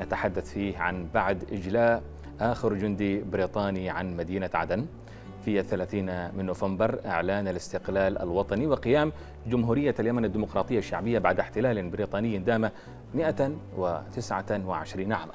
نتحدث فيه عن بعد إجلاء آخر جندي بريطاني عن مدينة عدن في 30 من نوفمبر إعلان الاستقلال الوطني وقيام جمهورية اليمن الديمقراطية الشعبية بعد احتلال بريطاني دام 129 عاماً.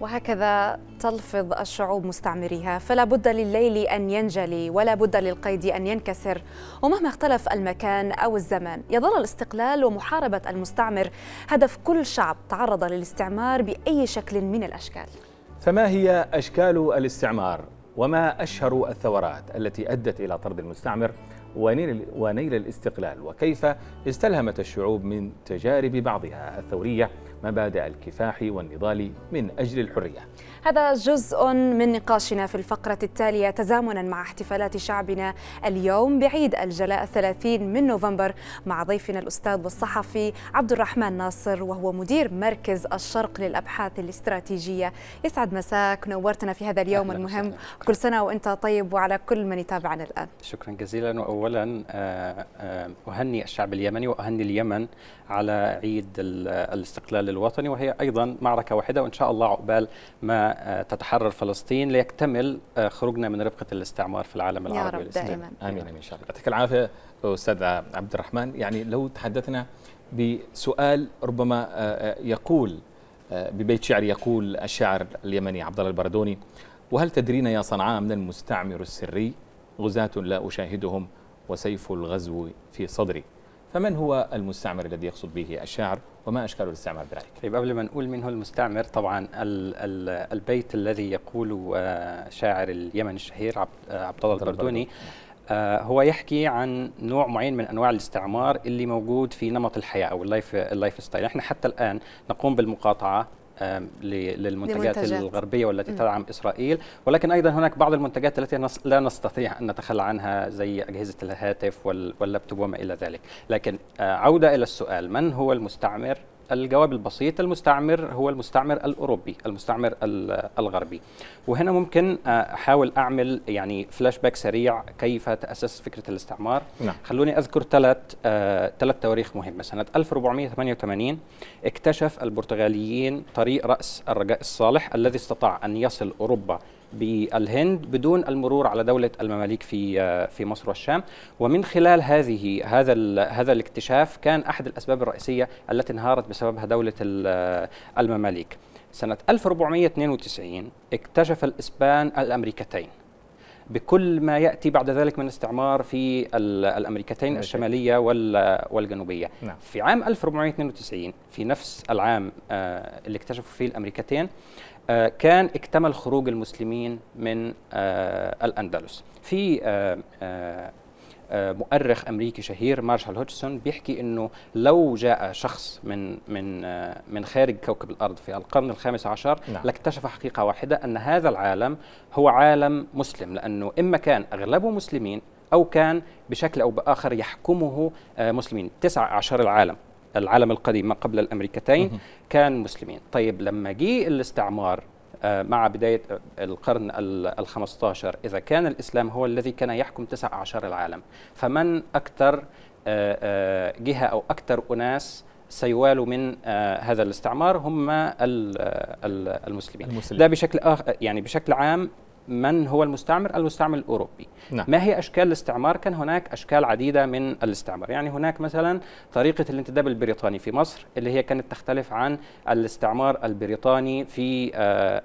وهكذا تلفظ الشعوب مستعمريها، فلا بد لليل أن ينجلي ولا بد للقيد أن ينكسر، ومهما اختلف المكان أو الزمان يظل الاستقلال ومحاربة المستعمر هدف كل شعب تعرض للاستعمار بأي شكل من الأشكال. فما هي أشكال الاستعمار؟ وما أشهر الثورات التي أدت إلى طرد المستعمر ونيل الاستقلال؟ وكيف استلهمت الشعوب من تجارب بعضها الثورية مبادئ الكفاح والنضال من أجل الحرية؟ هذا جزء من نقاشنا في الفقرة التالية تزامنا مع احتفالات شعبنا اليوم بعيد الجلاء 30 من نوفمبر مع ضيفنا الأستاذ والصحفي عبد الرحمن ناصر وهو مدير مركز الشرق للأبحاث الاستراتيجية. يسعد مساك، نورتنا في هذا اليوم المهم وسهلا. كل سنة وأنت طيب وعلى كل من يتابعنا الآن. شكرا جزيلا، وأولا أهني الشعب اليمني وأهني اليمن على عيد الاستقلال الوطني، وهي أيضا معركة واحدة، وإن شاء الله عقبال ما تتحرر فلسطين ليكتمل خروجنا من ربقة الاستعمار في العالم العربي والإسلامي. يا رب دائما. آمين آمين إن شاء الله. يعطيك العافية أستاذ عبد الرحمن. يعني لو تحدثنا بسؤال ربما يقول ببيت شعر يقول الشاعر اليمني عبد الله البردوني: وهل تدرين يا صنعاء من المستعمر السري غزاة لا أشاهدهم وسيف الغزو في صدري. فمن هو المستعمر الذي يقصد به الشاعر وما أشكال الاستعمار بذلك؟ طيب قبل ما نقول من هو المستعمر، طبعا البيت الذي يقوله شاعر اليمن الشهير عبد الله البردوني هو يحكي عن نوع معين من انواع الاستعمار اللي موجود في نمط الحياه او اللايف ستايل. احنا حتى الان نقوم بالمقاطعه للمنتجات الغربية والتي تدعم إسرائيل، ولكن أيضا هناك بعض المنتجات التي لا نستطيع أن نتخلى عنها زي أجهزة الهاتف واللابتوب وما إلى ذلك. لكن عودة إلى السؤال، من هو المستعمر؟ الجواب البسيط، المستعمر هو المستعمر الأوروبي، المستعمر الغربي. وهنا ممكن أحاول أعمل يعني فلاش باك سريع كيف تأسس فكرة الاستعمار. نعم. خلوني أذكر ثلاث تواريخ مهمة. سنة 1488 اكتشف البرتغاليين طريق رأس الرجاء الصالح الذي استطاع أن يصل أوروبا بالهند بدون المرور على دولة المماليك في مصر والشام، ومن خلال هذا الاكتشاف كان أحد الأسباب الرئيسية التي انهارت بسببها دولة المماليك. سنة 1492 اكتشف الإسبان الأمريكتين بكل ما يأتي بعد ذلك من استعمار في الأمريكتين الشمالية والجنوبية. نعم. في عام 1492 في نفس العام اللي اكتشفوا فيه الأمريكتين كان اكتمل خروج المسلمين من الأندلس. في مؤرخ أمريكي شهير مارشال هوتشسون بيحكي إنه لو جاء شخص من خارج كوكب الأرض في القرن ال15 لاكتشف حقيقة واحدة، أن هذا العالم هو عالم مسلم، لأنه إما كان أغلبه مسلمين أو كان بشكل أو بآخر يحكمه مسلمين. 19 العالم القديم ما قبل الأمريكتين كان مسلمين. طيب لما جي الاستعمار مع بداية القرن ال15، إذا كان الإسلام هو الذي كان يحكم 19 العالم، فمن أكثر جهة أو أكثر أناس سيوالوا من هذا الاستعمار؟ هم المسلمين. ده بشكل يعني بشكل عام من هو المستعمر؟ المستعمر الأوروبي. نعم. ما هي أشكال الاستعمار؟ كان هناك أشكال عديدة من الاستعمار، يعني هناك مثلا طريقة الانتداب البريطاني في مصر اللي هي كانت تختلف عن الاستعمار البريطاني في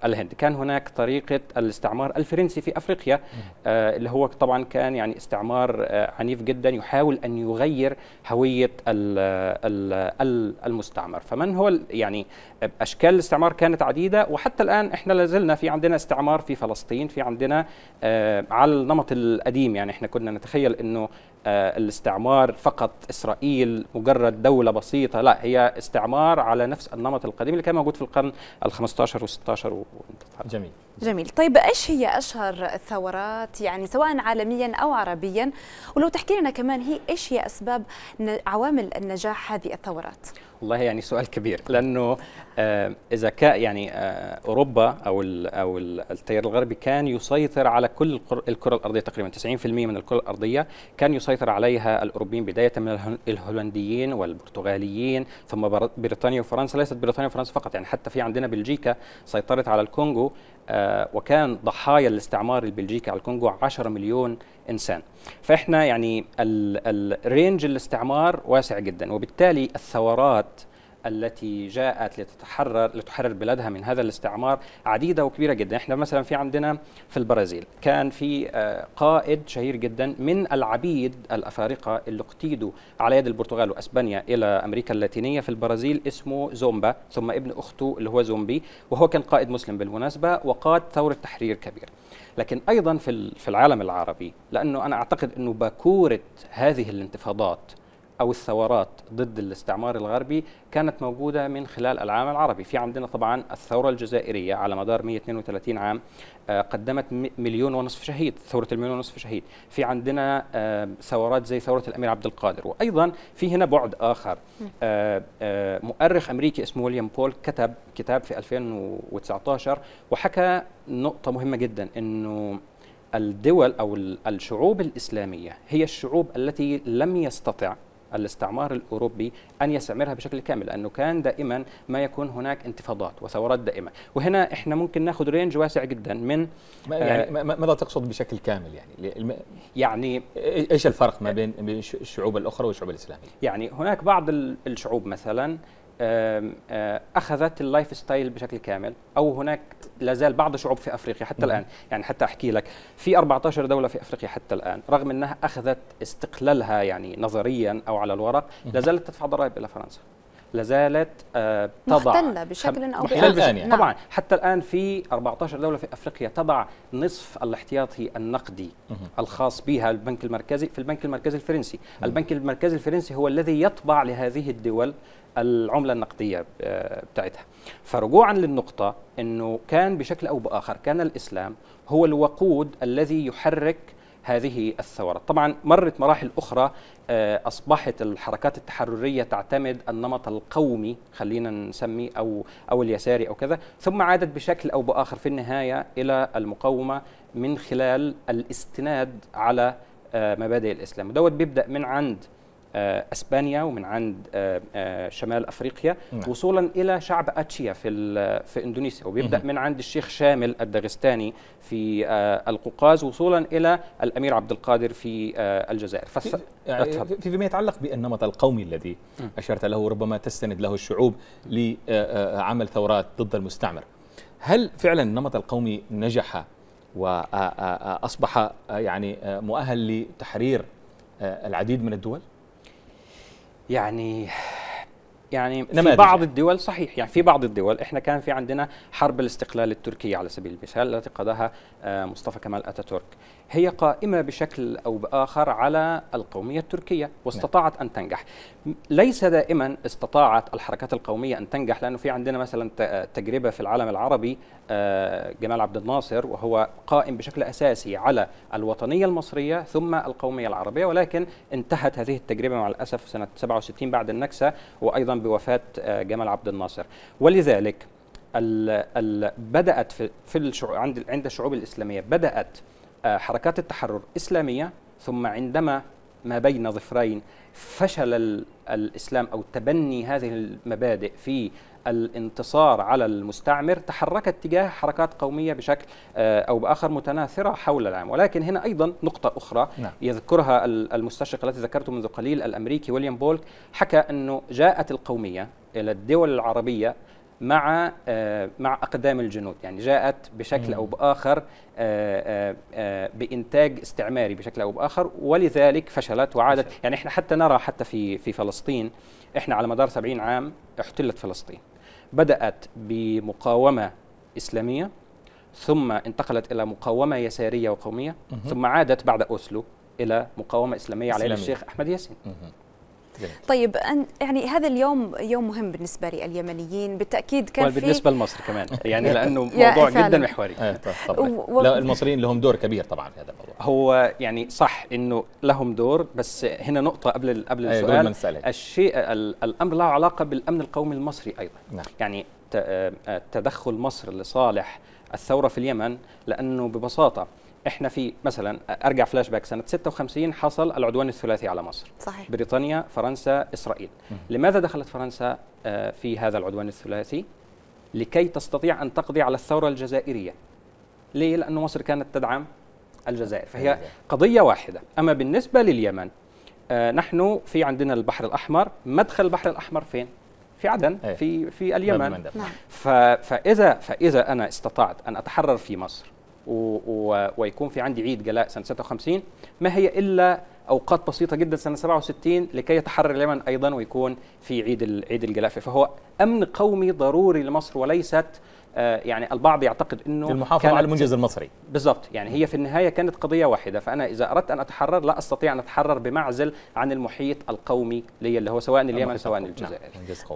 الهند. كان هناك طريقة الاستعمار الفرنسي في أفريقيا اللي هو طبعا كان يعني استعمار عنيف جدا يحاول أن يغير هوية المستعمر. فمن هو يعني أشكال الاستعمار كانت عديدة، وحتى الآن احنا لازلنا في عندنا استعمار في فلسطين، في عندنا على النمط القديم. يعني احنا كنا نتخيل انه الاستعمار فقط إسرائيل مجرد دولة بسيطة، لا، هي استعمار على نفس النمط القديم اللي كان موجود في القرن ال15 و16. جميل جميل. طيب ايش هي اشهر الثورات يعني سواء عالميا او عربيا، ولو تحكي لنا كمان ايش هي اسباب عوامل النجاح هذه الثورات؟ والله يعني سؤال كبير، لانه اذا كان يعني اوروبا او التيار الغربي كان يسيطر على كل الكرة الأرضية، تقريبا 90% من الكرة الأرضية كان يسيطر سيطر عليها الأوروبيين بداية من الهولنديين والبرتغاليين، ثم بريطانيا وفرنسا. ليست بريطانيا وفرنسا فقط، يعني حتى في عندنا بلجيكا سيطرت على الكونغو، وكان ضحايا الاستعمار البلجيكي على الكونغو 10 مليون إنسان. فإحنا يعني الرينج الاستعمار واسع جدا، وبالتالي الثورات التي جاءت لتحرر بلادها من هذا الاستعمار عديدة وكبيرة جدا. احنا مثلا في عندنا في البرازيل كان في قائد شهير جدا من العبيد الأفارقة اللي اقتيدوا على يد البرتغال وأسبانيا إلى أمريكا اللاتينية في البرازيل، اسمه زومبا، ثم ابن أخته اللي هو زومبي، وهو كان قائد مسلم بالمناسبة وقاد ثورة تحرير كبيرة. لكن أيضا في العالم العربي، لأنه أنا أعتقد أنه باكورة هذه الانتفاضات أو الثورات ضد الاستعمار الغربي كانت موجودة من خلال العالم العربي. في عندنا طبعا الثورة الجزائرية على مدار 132 عام قدمت 1.5 مليون شهيد، ثورة 1.5 مليون شهيد. في عندنا ثورات زي ثورة الأمير عبد القادر. وأيضا في هنا بعد آخر، مؤرخ أمريكي اسمه وليام بولك كتب كتاب في 2019 وحكى نقطة مهمة جدا، أنه الدول أو الشعوب الإسلامية هي الشعوب التي لم يستطع الاستعمار الأوروبي أن يستعمرها بشكل كامل، لأنه كان دائما ما يكون هناك انتفاضات وثورات دائمة. وهنا احنا ممكن ناخذ رينج واسع جدا من يعني ماذا تقصد بشكل كامل؟ يعني ايش الفرق ما بين الشعوب الأخرى والشعوب الإسلامية؟ يعني هناك بعض الشعوب مثلا أخذت اللايف ستايل بشكل كامل، أو هناك لازال بعض الشعوب في أفريقيا حتى الآن، يعني حتى أحكي لك في 14 دولة في أفريقيا حتى الآن رغم أنها أخذت استقلالها يعني نظريا أو على الورق، لازالت تدفع ضرائب إلى فرنسا، لازالت تضع محتلة بشكل أو بآخر. طبعا حتى الآن في 14 دولة في أفريقيا تضع نصف الاحتياطي النقدي الخاص بها البنك المركزي في البنك المركزي الفرنسي. البنك المركزي الفرنسي هو الذي يطبع لهذه الدول العملة النقدية بتاعتها. فرجوعا للنقطة، أنه كان بشكل أو بآخر كان الإسلام هو الوقود الذي يحرك هذه الثورات. طبعا مرت مراحل أخرى، أصبحت الحركات التحررية تعتمد النمط القومي، خلينا نسميه أو اليساري أو كذا، ثم عادت بشكل أو بآخر في النهاية إلى المقاومة من خلال الاستناد على مبادئ الإسلام. دوت بيبدأ من عند اسبانيا ومن عند شمال افريقيا، وصولا الى شعب اتشيا في اندونيسيا، وبيبدا من عند الشيخ شامل الداغستاني في القوقاز، وصولا الى الامير عبد القادر في الجزائر. فيما يتعلق بالنمط القومي الذي اشرت له، ربما تستند له الشعوب لعمل ثورات ضد المستعمر، هل فعلا النمط القومي نجح واصبح يعني مؤهل لتحرير العديد من الدول؟ يعني في بعض الدول صحيح، يعني في بعض الدول احنا كان في عندنا حرب الاستقلال التركية على سبيل المثال التي قادها مصطفى كمال أتاتورك، هي قائمة بشكل أو بآخر على القومية التركية واستطاعت أن تنجح. ليس دائما استطاعت الحركات القومية أن تنجح، لأنه في عندنا مثلا تجربة في العالم العربي، جمال عبد الناصر وهو قائم بشكل أساسي على الوطنية المصرية ثم القومية العربية، ولكن انتهت هذه التجربة مع الأسف سنة 67 بعد النكسة، وأيضا بوفاة جمال عبد الناصر. ولذلك بدأت عند الشعوب الإسلامية بدأت حركات التحرر إسلامية، ثم عندما ما بين ظفرين فشل الإسلام أو تبني هذه المبادئ في الانتصار على المستعمر، تحركت تجاه حركات قومية بشكل أو بآخر متناثرة حول العالم. ولكن هنا أيضا نقطة أخرى يذكرها المستشرق التي ذكرته منذ قليل الأمريكي وليام بولك، حكى أنه جاءت القومية إلى الدول العربية مع أقدام الجنود، يعني جاءت بشكل أو بآخر بإنتاج استعماري بشكل أو بآخر، ولذلك فشلت وعادت. يعني إحنا حتى نرى حتى في فلسطين، إحنا على مدار 70 عام احتلت فلسطين، بدأت بمقاومة إسلامية، ثم انتقلت إلى مقاومة يسارية وقومية، ثم عادت بعد أوسلو إلى مقاومة إسلامية على يد الشيخ أحمد ياسين. طيب، يعني هذا اليوم يوم مهم بالنسبة لليمنيين بالتأكيد، كان بالنسبة لمصر كمان، يعني لأنه موضوع جدا محوري. لا، المصريين لهم دور كبير طبعا في هذا الموضوع. هو يعني صح إنه لهم دور، بس هنا نقطة قبل السؤال، الأمر له علاقة بالأمن القومي المصري أيضا. يعني تدخل مصر لصالح الثورة في اليمن، لأنه ببساطة احنا في مثلا ارجع فلاش باك سنه 56 حصل العدوان الثلاثي على مصر. صحيح. بريطانيا، فرنسا، اسرائيل. لماذا دخلت فرنسا في هذا العدوان الثلاثي؟ لكي تستطيع ان تقضي على الثوره الجزائريه. ليه؟ لانه مصر كانت تدعم الجزائر، فهي قضيه واحده. اما بالنسبه لليمن، نحن في عندنا البحر الاحمر، مدخل البحر الاحمر فين؟ في عدن، في اليمن. فاذا انا استطعت ان اتحرر في مصر ويكون في عندي عيد جلاء سنه 56، ما هي الا اوقات بسيطه جدا سنه 67 لكي يتحرر اليمن ايضا ويكون في عيد الجلاء. فهو امن قومي ضروري لمصر، وليست يعني البعض يعتقد انه المحافظه على المنجز المصري بالضبط. يعني هي في النهايه كانت قضيه واحده، فانا اذا اردت ان اتحرر لا استطيع ان اتحرر بمعزل عن المحيط القومي لي، اللي هو سواء اليمن سواء الجزائر.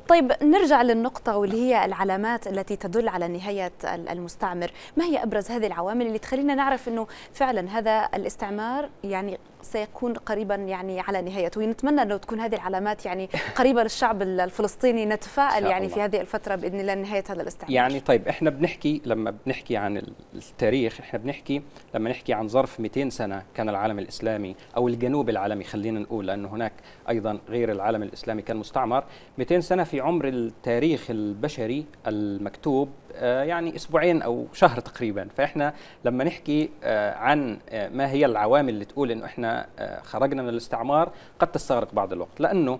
طيب نرجع للنقطه واللي هي العلامات التي تدل على نهايه المستعمر، ما هي ابرز هذه العوامل اللي تخلينا نعرف انه فعلا هذا الاستعمار يعني سيكون قريبا يعني على نهايته؟ ونتمنى انه تكون هذه العلامات يعني قريبه للشعب الفلسطيني، نتفائل يعني في هذه الفتره باذن الله نهايه هذا الاستعمار. يعني طيب احنا بنحكي لما بنحكي عن التاريخ، احنا بنحكي لما نحكي عن ظرف 200 سنه كان العالم الاسلامي او الجنوب العالمي، خلينا نقول لانه هناك ايضا غير العالم الاسلامي كان مستعمر، 200 سنه في عمر التاريخ البشري المكتوب يعني اسبوعين او شهر تقريبا. فاحنا لما نحكي عن ما هي العوامل اللي تقول انه احنا خرجنا من الاستعمار، قد تستغرق بعض الوقت، لأنه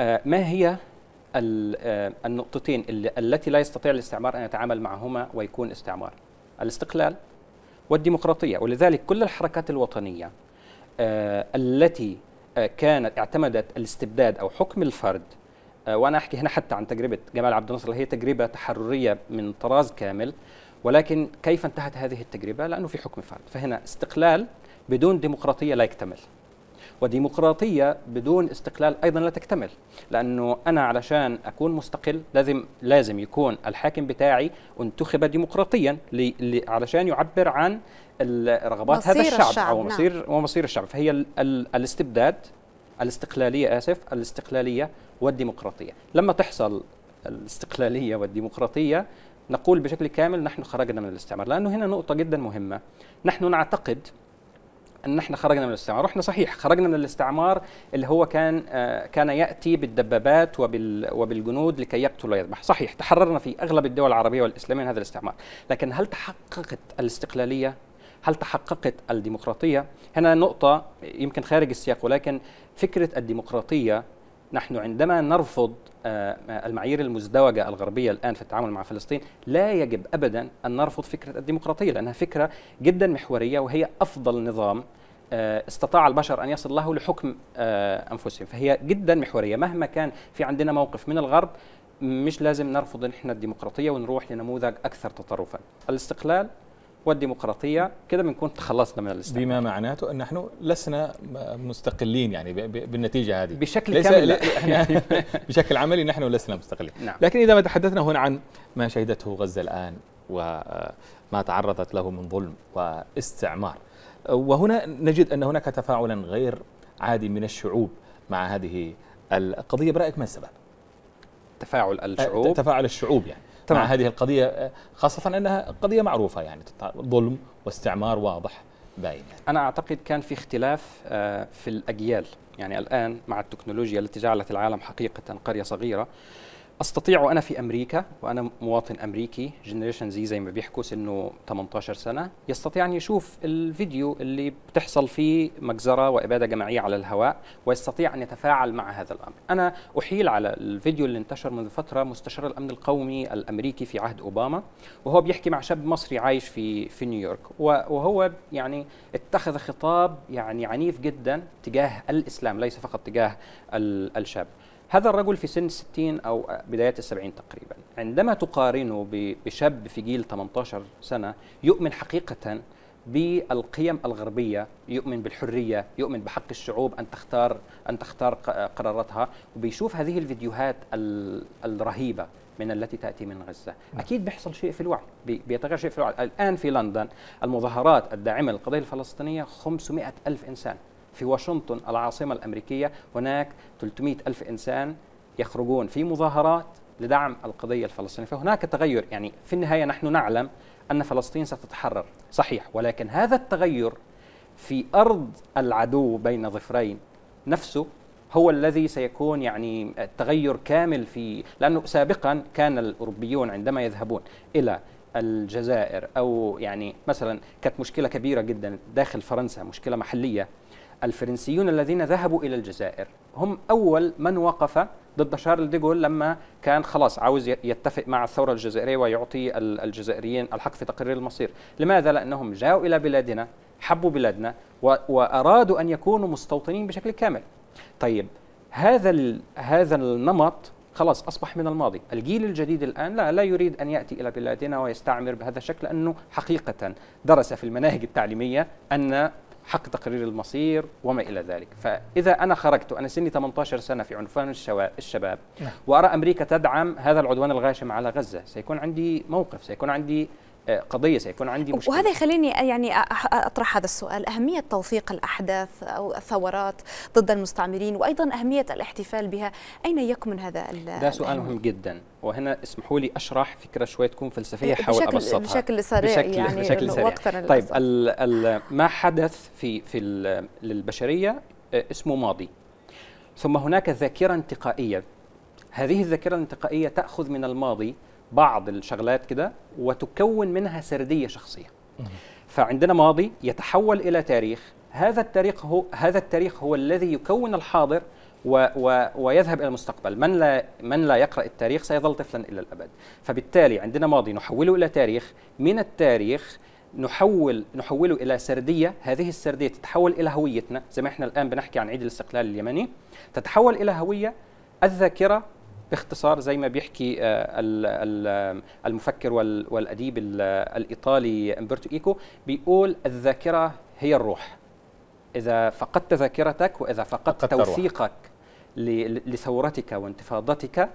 ما هي النقطتين التي لا يستطيع الاستعمار أن يتعامل معهما ويكون استعمار؟ الاستقلال والديمقراطية. ولذلك كل الحركات الوطنية التي كانت اعتمدت الاستبداد أو حكم الفرد، وأنا أحكي هنا حتى عن تجربة جمال عبد الناصر، هي تجربة تحررية من طراز كامل، ولكن كيف انتهت هذه التجربة؟ لأنه في حكم فرد. فهنا استقلال بدون ديمقراطية لا يكتمل، وديمقراطية بدون استقلال أيضا لا تكتمل، لأنه أنا علشان أكون مستقل لازم يكون الحاكم بتاعي انتخب ديمقراطيا علشان يعبر عن رغبات هذا الشعب أو مصير الشعب. فهي الاستبداد، الاستقلالية، آسف، الاستقلالية والديمقراطية. لما تحصل الاستقلالية والديمقراطية نقول بشكل كامل نحن خرجنا من الاستعمار. لأنه هنا نقطة جدا مهمة، نحن نعتقد أن نحن خرجنا من الاستعمار، وإحنا صحيح خرجنا من الاستعمار اللي هو كان يأتي بالدبابات وبالجنود لكي يقتل ويذبح، صحيح تحررنا في أغلب الدول العربية والإسلامية من هذا الاستعمار، لكن هل تحققت الاستقلالية؟ هل تحققت الديمقراطية؟ هنا نقطة يمكن خارج السياق، ولكن فكرة الديمقراطية، نحن عندما نرفض المعايير المزدوجة الغربية الآن في التعامل مع فلسطين، لا يجب أبدا أن نرفض فكرة الديمقراطية، لأنها فكرة جدا محورية، وهي أفضل نظام استطاع البشر أن يصل له لحكم أنفسهم. فهي جدا محورية، مهما كان في عندنا موقف من الغرب مش لازم نرفض نحن الديمقراطية ونروح لنموذج أكثر تطرفا. الاستقلال والديمقراطية، كده بنكون تخلصنا من الاستعمار، بما معناته ان نحن لسنا مستقلين يعني بالنتيجة هذه بشكل كامل. احنا بشكل عملي نحن لسنا مستقلين. نعم. لكن اذا ما تحدثنا هنا عن ما شهدته غزة الآن وما تعرضت له من ظلم واستعمار، وهنا نجد ان هناك تفاعلا غير عادي من الشعوب مع هذه القضية، برأيك ما السبب؟ تفاعل الشعوب يعني مع هذه القضية، خاصة أنها قضية معروفة يعني ظلم واستعمار واضح باين. أنا أعتقد كان في اختلاف في الأجيال، يعني الآن مع التكنولوجيا التي جعلت العالم حقيقة قرية صغيرة، أستطيع أنا في أمريكا وأنا مواطن أمريكي جنريشن زي ما بيحكوا سنه 18 سنة، يستطيع أن يشوف الفيديو اللي بتحصل فيه مجزرة وإبادة جماعية على الهواء ويستطيع أن يتفاعل مع هذا الأمر. أنا أحيل على الفيديو اللي انتشر منذ فترة مستشار الأمن القومي الأمريكي في عهد أوباما، وهو بيحكي مع شاب مصري عايش في نيويورك، وهو يعني اتخذ خطاب يعني عنيف جدا تجاه الإسلام، ليس فقط تجاه الشاب. هذا الرجل في سن 60 أو بداية 70 تقريبا، عندما تقارنه بشاب في جيل 18 سنة يؤمن حقيقة بالقيم الغربية، يؤمن بالحرية، يؤمن بحق الشعوب أن تختار قراراتها، وبيشوف هذه الفيديوهات الرهيبة من التي تأتي من غزة، أكيد بيحصل شيء في الوعي، بيتغير شيء في الوعي. الآن في لندن المظاهرات الداعمة للقضية الفلسطينية 500,000 إنسان، في واشنطن العاصمة الأمريكية هناك 300,000 إنسان يخرجون في مظاهرات لدعم القضية الفلسطينية. فهناك تغير، يعني في النهاية نحن نعلم أن فلسطين ستتحرر، صحيح، ولكن هذا التغير في أرض العدو بين ظفرين نفسه هو الذي سيكون يعني تغير كامل في، لأنه سابقا كان الأوروبيون عندما يذهبون إلى الجزائر أو يعني مثلا كانت مشكلة كبيرة جدا داخل فرنسا، مشكلة محلية. الفرنسيون الذين ذهبوا إلى الجزائر هم أول من وقف ضد شارل ديغول لما كان خلاص عاوز يتفق مع الثورة الجزائرية ويعطي الجزائريين الحق في تقرير المصير. لماذا؟ لأنهم جاءوا إلى بلادنا، حبوا بلادنا وأرادوا أن يكونوا مستوطنين بشكل كامل. طيب هذا النمط خلاص أصبح من الماضي. الجيل الجديد الآن لا يريد أن يأتي إلى بلادنا ويستعمر بهذا الشكل، لأنه حقيقة درس في المناهج التعليمية أن حق تقرير المصير وما إلى ذلك. فإذا أنا خرجت وأنا سني 18 سنة في عنفوان الشباب وأرى أمريكا تدعم هذا العدوان الغاشم على غزة، سيكون عندي موقف، سيكون عندي قضية، سيكون عندي مشكلة. وهذا يخليني يعني أطرح هذا السؤال، أهمية توثيق الأحداث أو الثورات ضد المستعمرين وأيضا أهمية الاحتفال بها، أين يكمن هذا؟ ده سؤال مهم جدا، وهنا اسمحوا لي أشرح فكرة شوية تكون فلسفية حول أبسطها بشكل سريع. يعني بشكل سريع. طيب ما حدث في للبشرية اسمه ماضي، ثم هناك ذاكرة انتقائية. هذه الذاكرة الانتقائية تأخذ من الماضي بعض الشغلات كده وتكون منها سردية شخصية. فعندنا ماضي يتحول إلى تاريخ، هذا التاريخ هو الذي يكون الحاضر ويذهب إلى المستقبل. من لا يقرأ التاريخ سيظل طفلا إلى الأبد. فبالتالي عندنا ماضي نحوله إلى تاريخ، من التاريخ نحوله إلى سردية، هذه السردية تتحول إلى هويتنا، زي ما احنا الآن بنحكي عن عيد الاستقلال اليمني، تتحول إلى هوية. الذاكرة باختصار زي ما بيحكي المفكر والأديب الإيطالي أمبرتو إيكو، بيقول الذاكرة هي الروح. إذا فقدت ذاكرتك وإذا فقدت توثيقك لثورتك وانتفاضتك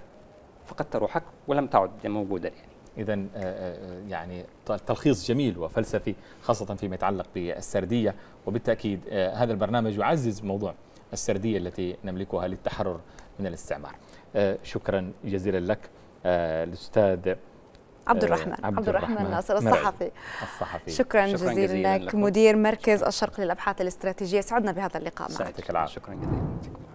فقدت روحك ولم تعد موجودا. يعني إذا يعني تلخيص جميل وفلسفي خاصة فيما يتعلق بالسردية، وبالتأكيد هذا البرنامج يعزز موضوع السردية التي نملكها للتحرر من الاستعمار. شكرا جزيلا لك الأستاذ عبد الرحمن ناصر الصحفي. شكرا جزيلا لك مدير مركز الشرق للأبحاث الاستراتيجية، سعدنا بهذا اللقاء معك. شكرا جزيلا.